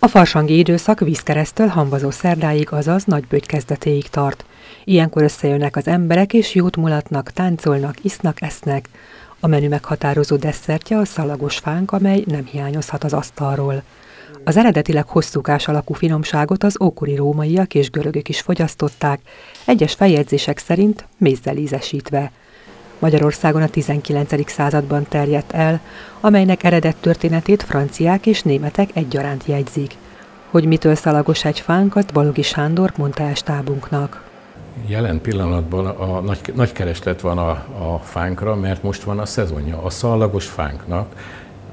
A farsangi időszak Vízkereszttől Hambazó szerdáig, azaz Nagyböjt kezdetéig tart. Ilyenkor összejönnek az emberek és jót mulatnak, táncolnak, isznak, esznek. A menü meghatározó desszertje a szalagos fánk, amely nem hiányozhat az asztalról. Az eredetileg hosszúkás alakú finomságot az ókori rómaiak és görögök is fogyasztották, egyes feljegyzések szerint mézzel ízesítve. Magyarországon a 19. században terjedt el, amelynek eredet történetét franciák és németek egyaránt jegyzik. Hogy mitől szalagos egy fánk, azt Balogi Sándor mondta el stábunknak. Jelen pillanatban a nagy kereslet van a fánkra, mert most van a szezonja a szalagos fánknak,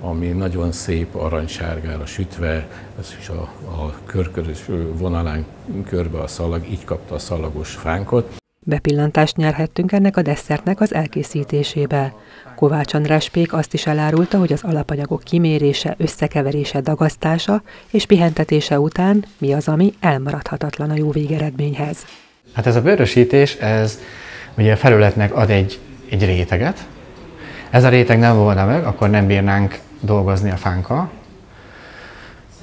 ami nagyon szép aranysárgára sütve, ez is a körkörös vonalán körbe a szalag, így kapta a szalagos fánkot. Bepillantást nyerhettünk ennek a desszertnek az elkészítésébe. Kovács András Pék azt is elárulta, hogy az alapanyagok kimérése, összekeverése, dagasztása és pihentetése után mi az, ami elmaradhatatlan a jó végeredményhez. Hát ez a vörösítés, ez ugye a felületnek ad egy réteget. Ez a réteg nem volna meg, akkor nem bírnánk dolgozni a fánkkal.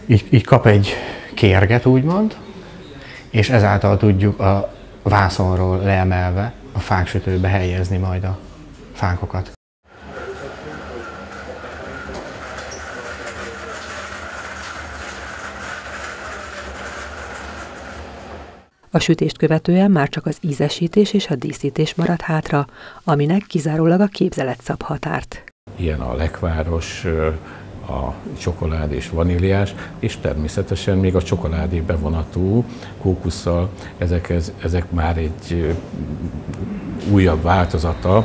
Így kap egy kérget, úgymond, és ezáltal tudjuk a vászonról leemelve a fáksütőbe helyezni majd a fánkokat. A sütést követően már csak az ízesítés és a díszítés marad hátra, aminek kizárólag a képzelet szab határt. Ilyen a lekváros, a csokolád és vaníliás, és természetesen még a csokoládé bevonatú kókusszal, ezek már egy újabb változata,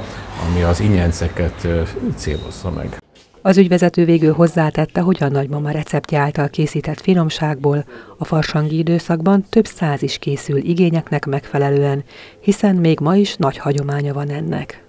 ami az inyenceket célozza meg. Az ügyvezető végül hozzátette, hogy a nagymama receptje által készített finomságból a farsangi időszakban több száz is készül igényeknek megfelelően, hiszen még ma is nagy hagyománya van ennek.